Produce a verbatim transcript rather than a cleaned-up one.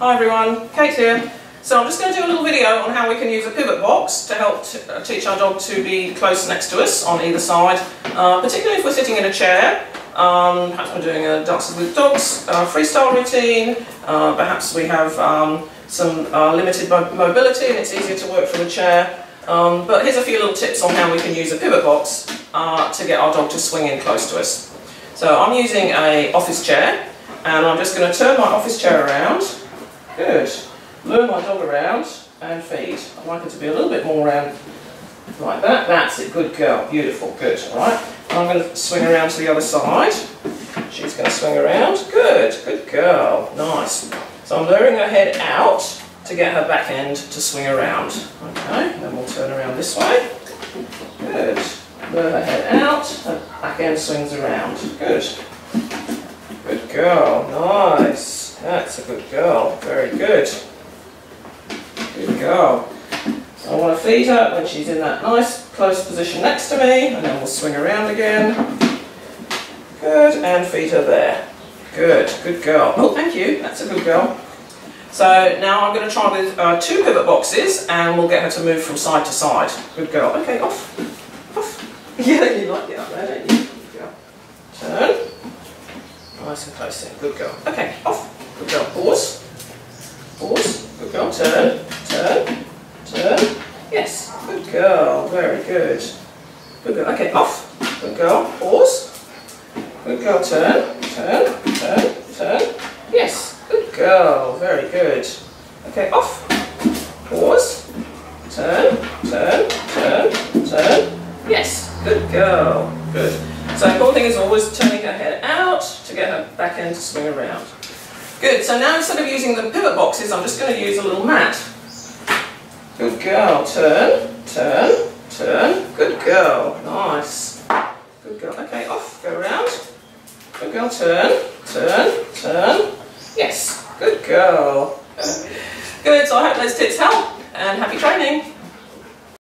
Hi everyone, Kate here. So I'm just going to do a little video on how we can use a pivot box to help teach our dog to be close next to us on either side, uh, particularly if we're sitting in a chair. Um, perhaps we're doing a Dances with Dogs uh, freestyle routine, uh, perhaps we have um, some uh, limited mobility and it's easier to work from a chair. Um, but here's a few little tips on how we can use a pivot box uh, to get our dog to swing in close to us. So I'm using an office chair and I'm just going to turn my office chair around. Good. Lure my dog around and feed. I'd like her to be a little bit more around like that. That's it. Good girl. Beautiful. Good. Alright. I'm going to swing around to the other side. She's going to swing around. Good. Good girl. Nice. So I'm luring her head out to get her back end to swing around. Okay. Then we'll turn around this way. Good. Lure her head out. Her back end swings around. Good. Good girl. Nice. That's a good girl. Very good. Good girl. So I want to feed her when she's in that nice close position next to me, and then we'll swing around again. Good, and feed her there. Good, good girl. Oh, thank you. That's a good girl. So now I'm going to try with uh, two pivot boxes, and we'll get her to move from side to side. Good girl. Okay, off. Off. Yeah, you like it up there, don't you? Good girl. Turn. Nice and close in. Good girl. Okay, off. Good girl. Pause. Pause. Good girl. Turn. Turn, turn, yes, good girl, very good, good girl, okay, off, good girl, pause, good girl, turn, turn, turn, turn, yes, good girl, very good, okay, off, pause, turn, turn, turn, turn, yes, good girl, good. So the important thing is always turning her head out to get her back end to swing around. Good, so now instead of using the pivot boxes, I'm just going to use a little mat. Good girl, turn, turn, turn, good girl, nice, good girl, okay, off, go around, good girl, turn, turn, turn, yes, good girl, good, so I hope those tips help, and happy training.